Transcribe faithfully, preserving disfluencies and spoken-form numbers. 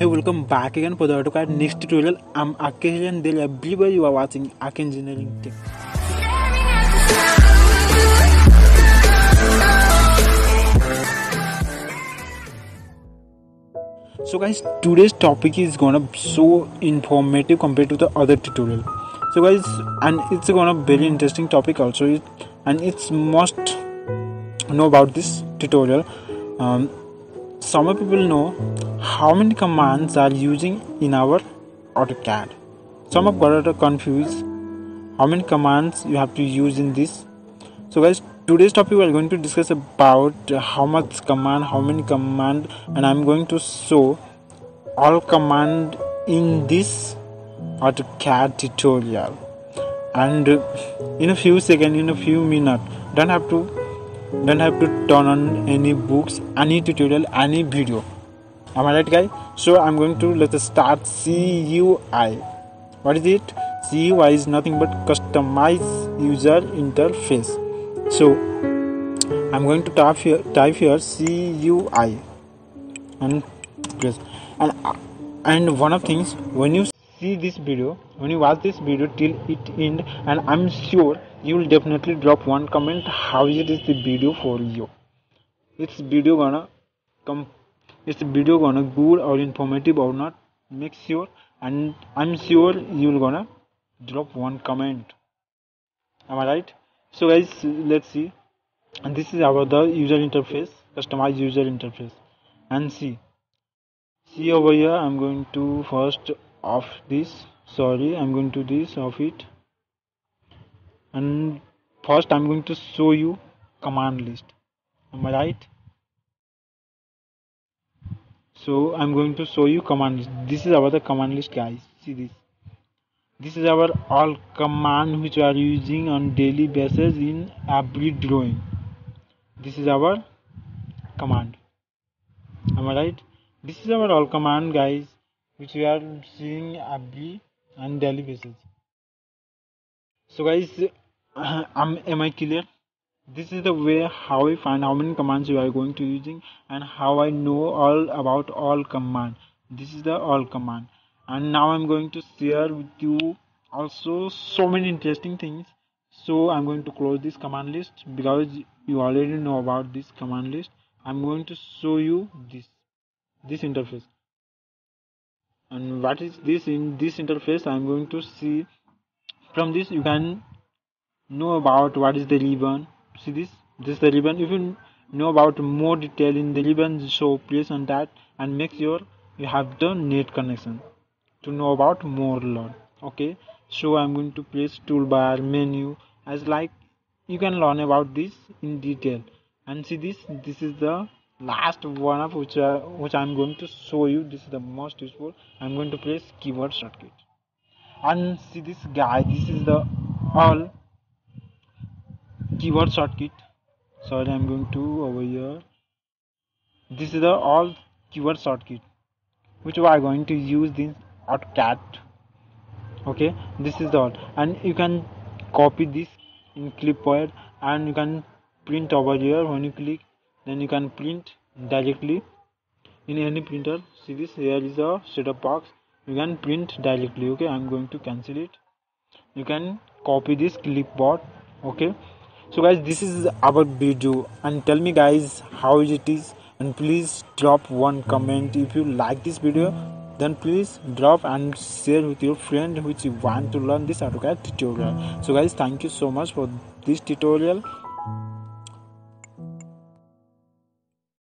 Hey, welcome back again for the AutoCAD next tutorial. I'm Akesh and everybody, you are watching Akesh Engineering Tech. So guys, today's topic is gonna be so informative compared to the other tutorial. So guys, and it's gonna be very interesting topic also, and it's must know about this tutorial. Um, some people know how many commands are using in our AutoCAD. Some have got confused how many commands you have to use in this. So guys, today's topic we are going to discuss about how much command, how many command, and I'm going to show all command in this AutoCAD tutorial, and in a few seconds, in a few minutes. Don't have to don't have to turn on any books, any tutorial, any video. Am I right, guys? So I'm going to let's start C U I. What is it? C U I is nothing but customized user interface. So I'm going to type here, type here C U I, and press. And and one of things, when you see this video, when you watch this video till it end, and I'm sure you will definitely drop one comment how it is the video for you. It's video gonna come. It's video gonna good or informative or not, make sure, and I'm sure you'll gonna drop one comment. Am I right? So guys, let's see, and this is our the user interface, customized user interface, and see see over here. I'm going to first off this, sorry, I'm going to this off it, and first I'm going to show you command list. Am I right? So I'm going to show you command list. This is our the command list, guys. See this. This is our all command which we are using on daily basis in every drawing. This is our command. Am I right? This is our all command, guys, which we are seeing every on daily basis. So guys, am, am I clear? This is the way how I find how many commands you are going to using, and how I know all about all command. This is the all command. And now I'm going to share with you also so many interesting things. So I'm going to close this command list because you already know about this command list. I'm going to show you this this interface. And what is this in this interface? I'm going to see from this you can know about what is the ribbon. See this, this is the ribbon. If you know about more detail in the ribbon, so press on that and make sure you have the net connection to know about more lot. Okay, so I'm going to press toolbar, menu, as like you can learn about this in detail. And see this, this is the last one of which, uh, which I'm going to show you. This is the most useful. I'm going to press keyboard shortcut. And see this guy, this is the all keyboard shortcut. Sorry, I'm going to over here. This is the all keyboard shortcut which we are going to use this AutoCAD. Okay, this is the all, and you can copy this in clipboard, and you can print over here. When you click, then you can print directly in any printer. See this, here is a setup box. You can print directly. Okay, I'm going to cancel it. You can copy this clipboard. Okay. So guys, this is our video, and tell me guys how it is, and please drop one comment. If you like this video, then please drop and share with your friend which you want to learn this AutoCAD tutorial. So guys, thank you so much for this tutorial.